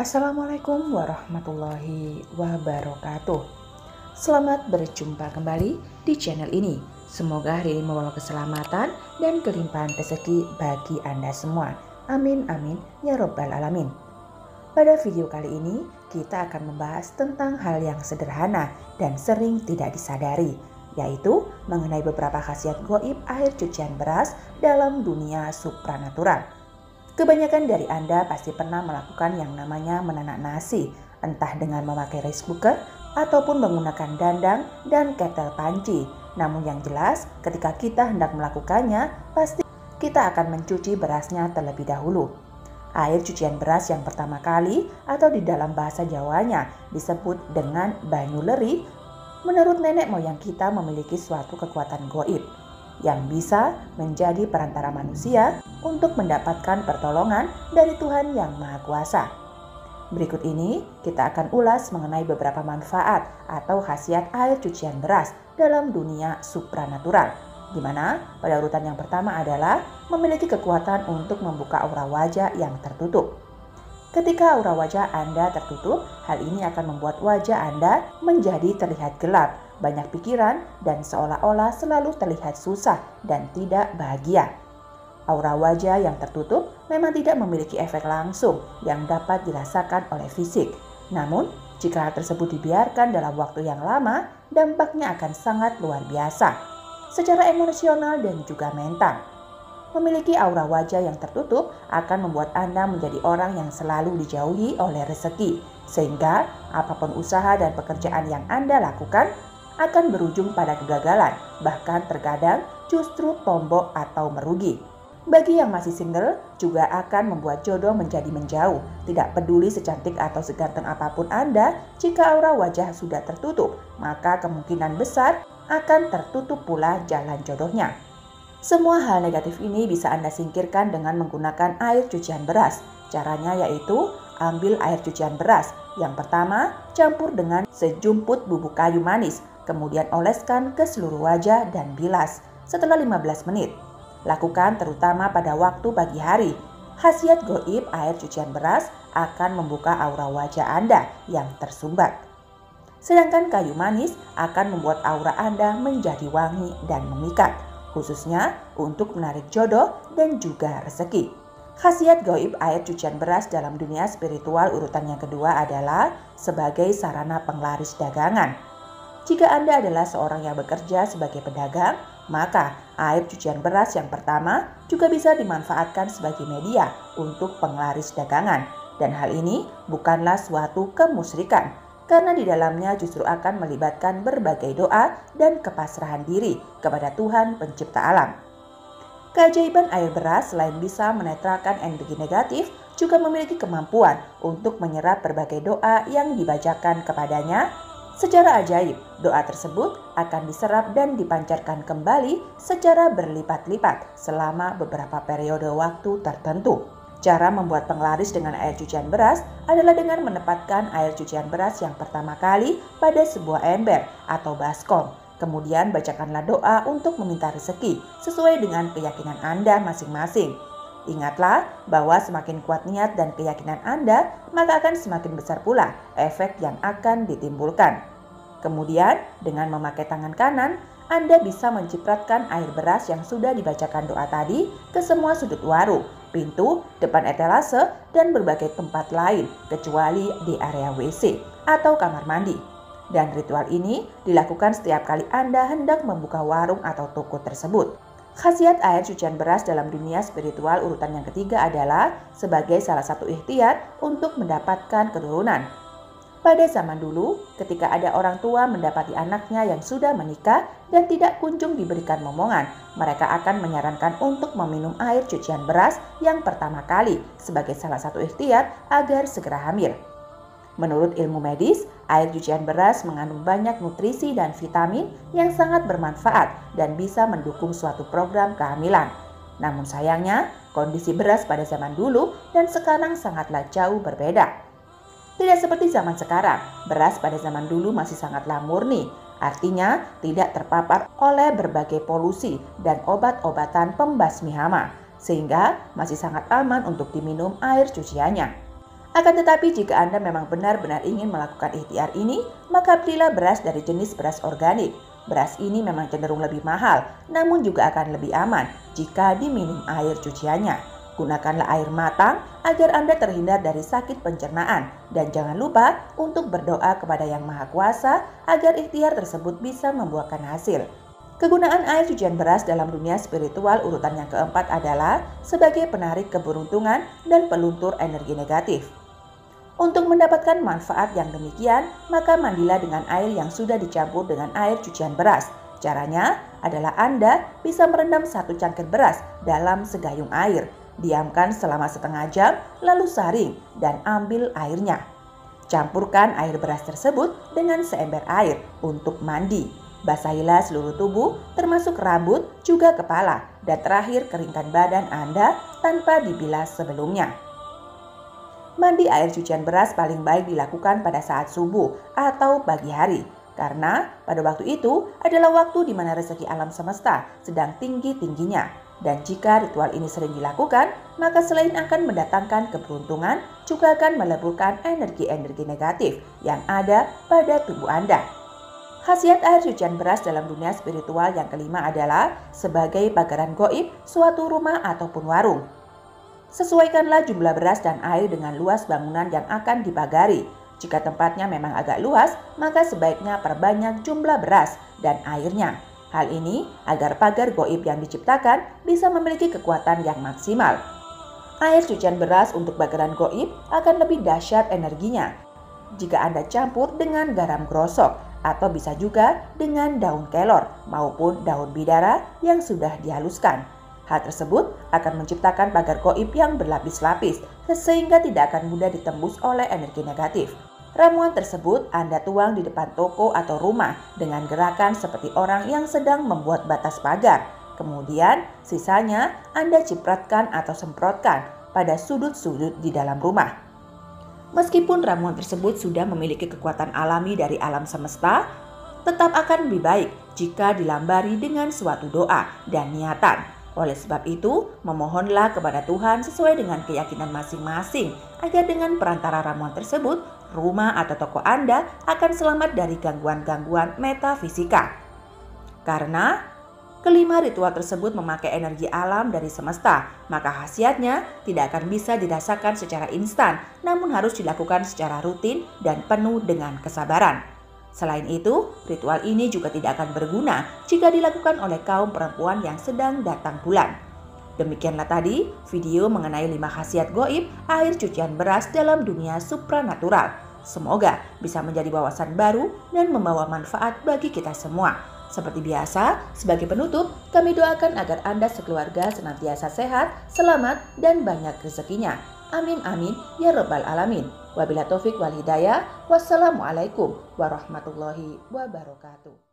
Assalamualaikum warahmatullahi wabarakatuh. Selamat berjumpa kembali di channel ini. Semoga hari ini membawa keselamatan dan kelimpahan rezeki bagi Anda semua. Amin amin ya robbal alamin. Pada video kali ini kita akan membahas tentang hal yang sederhana dan sering tidak disadari, yaitu mengenai beberapa khasiat gaib air cucian beras dalam dunia supranatural. Kebanyakan dari Anda pasti pernah melakukan yang namanya menanak nasi, entah dengan memakai rice cooker ataupun menggunakan dandang dan ketel panci. Namun yang jelas, ketika kita hendak melakukannya, pasti kita akan mencuci berasnya terlebih dahulu. Air cucian beras yang pertama kali atau di dalam bahasa Jawanya disebut dengan banyu leri, menurut nenek moyang kita memiliki suatu kekuatan gaib yang bisa menjadi perantara manusia untuk mendapatkan pertolongan dari Tuhan Yang Maha Kuasa. Berikut ini kita akan ulas mengenai beberapa manfaat atau khasiat air cucian beras dalam dunia supranatural, di mana pada urutan yang pertama adalah memiliki kekuatan untuk membuka aura wajah yang tertutup. Ketika aura wajah Anda tertutup, hal ini akan membuat wajah Anda menjadi terlihat gelap, banyak pikiran, dan seolah-olah selalu terlihat susah dan tidak bahagia. Aura wajah yang tertutup memang tidak memiliki efek langsung yang dapat dirasakan oleh fisik. Namun, jika hal tersebut dibiarkan dalam waktu yang lama, dampaknya akan sangat luar biasa secara emosional dan juga mental. Memiliki aura wajah yang tertutup akan membuat Anda menjadi orang yang selalu dijauhi oleh rezeki, sehingga apapun usaha dan pekerjaan yang Anda lakukan akan berujung pada kegagalan, bahkan terkadang justru tombok atau merugi. Bagi yang masih single juga akan membuat jodoh menjadi menjauh. Tidak peduli secantik atau seganteng apapun Anda, jika aura wajah sudah tertutup, maka kemungkinan besar akan tertutup pula jalan jodohnya. Semua hal negatif ini bisa Anda singkirkan dengan menggunakan air cucian beras. Caranya yaitu ambil air cucian beras. Yang pertama, campur dengan sejumput bubuk kayu manis, kemudian oleskan ke seluruh wajah dan bilas. Setelah 15 menit, lakukan terutama pada waktu pagi hari. Khasiat gaib air cucian beras akan membuka aura wajah Anda yang tersumbat. Sedangkan kayu manis akan membuat aura Anda menjadi wangi dan memikat, khususnya untuk menarik jodoh dan juga rezeki. Khasiat gaib air cucian beras dalam dunia spiritual urutan yang kedua adalah sebagai sarana penglaris dagangan. Jika Anda adalah seorang yang bekerja sebagai pedagang, maka air cucian beras yang pertama juga bisa dimanfaatkan sebagai media untuk penglaris dagangan. Dan hal ini bukanlah suatu kemusyrikan, karena di dalamnya justru akan melibatkan berbagai doa dan kepasrahan diri kepada Tuhan pencipta alam. Keajaiban air beras selain bisa menetralkan energi negatif, juga memiliki kemampuan untuk menyerap berbagai doa yang dibacakan kepadanya. Secara ajaib, doa tersebut akan diserap dan dipancarkan kembali secara berlipat-lipat selama beberapa periode waktu tertentu. Cara membuat penglaris dengan air cucian beras adalah dengan menempatkan air cucian beras yang pertama kali pada sebuah ember atau baskom. Kemudian bacakanlah doa untuk meminta rezeki sesuai dengan keyakinan Anda masing-masing. Ingatlah bahwa semakin kuat niat dan keyakinan Anda, maka akan semakin besar pula efek yang akan ditimbulkan. Kemudian, dengan memakai tangan kanan, Anda bisa mencipratkan air beras yang sudah dibacakan doa tadi ke semua sudut warung, pintu, depan etalase, dan berbagai tempat lain kecuali di area WC atau kamar mandi. Dan ritual ini dilakukan setiap kali Anda hendak membuka warung atau toko tersebut. Khasiat air cucian beras dalam dunia spiritual urutan yang ketiga adalah sebagai salah satu ikhtiar untuk mendapatkan keturunan. Pada zaman dulu, ketika ada orang tua mendapati anaknya yang sudah menikah dan tidak kunjung diberikan momongan, mereka akan menyarankan untuk meminum air cucian beras yang pertama kali sebagai salah satu ikhtiar agar segera hamil. Menurut ilmu medis, air cucian beras mengandung banyak nutrisi dan vitamin yang sangat bermanfaat dan bisa mendukung suatu program kehamilan. Namun sayangnya, kondisi beras pada zaman dulu dan sekarang sangatlah jauh berbeda. Tidak seperti zaman sekarang, beras pada zaman dulu masih sangatlah murni, artinya tidak terpapar oleh berbagai polusi dan obat-obatan pembasmi hama, sehingga masih sangat aman untuk diminum air cuciannya. Akan tetapi jika Anda memang benar-benar ingin melakukan ikhtiar ini, maka belilah beras dari jenis beras organik. Beras ini memang cenderung lebih mahal, namun juga akan lebih aman jika diminum air cuciannya. Gunakanlah air matang agar Anda terhindar dari sakit pencernaan, dan jangan lupa untuk berdoa kepada Yang Maha Kuasa agar ikhtiar tersebut bisa membuahkan hasil. Kegunaan air cucian beras dalam dunia spiritual urutan yang keempat adalah sebagai penarik keberuntungan dan peluntur energi negatif. Untuk mendapatkan manfaat yang demikian, maka mandilah dengan air yang sudah dicampur dengan air cucian beras. Caranya adalah Anda bisa merendam satu cangkir beras dalam segayung air. Diamkan selama setengah jam, lalu saring dan ambil airnya. Campurkan air beras tersebut dengan seember air untuk mandi. Basahilah seluruh tubuh, termasuk rambut, juga kepala, dan terakhir keringkan badan Anda tanpa dibilas sebelumnya. Mandi air cucian beras paling baik dilakukan pada saat subuh atau pagi hari, karena pada waktu itu adalah waktu di mana rezeki alam semesta sedang tinggi-tingginya. Dan jika ritual ini sering dilakukan, maka selain akan mendatangkan keberuntungan, juga akan meleburkan energi-energi negatif yang ada pada tubuh Anda. Khasiat air cucian beras dalam dunia spiritual yang kelima adalah sebagai pagaran goib suatu rumah ataupun warung. Sesuaikanlah jumlah beras dan air dengan luas bangunan yang akan dipagari. Jika tempatnya memang agak luas, maka sebaiknya perbanyak jumlah beras dan airnya. Hal ini agar pagar goib yang diciptakan bisa memiliki kekuatan yang maksimal. Air cucian beras untuk bakaran goib akan lebih dahsyat energinya jika Anda campur dengan garam grosok atau bisa juga dengan daun kelor maupun daun bidara yang sudah dihaluskan. Hal tersebut akan menciptakan pagar goib yang berlapis-lapis sehingga tidak akan mudah ditembus oleh energi negatif. Ramuan tersebut Anda tuang di depan toko atau rumah dengan gerakan seperti orang yang sedang membuat batas pagar. Kemudian sisanya Anda cipratkan atau semprotkan pada sudut-sudut di dalam rumah. Meskipun ramuan tersebut sudah memiliki kekuatan alami dari alam semesta, tetap akan lebih baik jika dilambari dengan suatu doa dan niatan. Oleh sebab itu, memohonlah kepada Tuhan sesuai dengan keyakinan masing-masing agar dengan perantara ramuan tersebut, rumah atau toko Anda akan selamat dari gangguan-gangguan metafisika. Karena kelima ritual tersebut memakai energi alam dari semesta, maka khasiatnya tidak akan bisa dirasakan secara instan, namun harus dilakukan secara rutin dan penuh dengan kesabaran. Selain itu, ritual ini juga tidak akan berguna jika dilakukan oleh kaum perempuan yang sedang datang bulan. Demikianlah tadi video mengenai 5 khasiat goib air cucian beras dalam dunia supranatural. Semoga bisa menjadi wawasan baru dan membawa manfaat bagi kita semua. Seperti biasa, sebagai penutup, kami doakan agar Anda sekeluarga senantiasa sehat, selamat, dan banyak rezekinya. Amin amin ya rabbal alamin. Wabillahi taufik wal hidayah. Wassalamualaikum warahmatullahi wabarakatuh.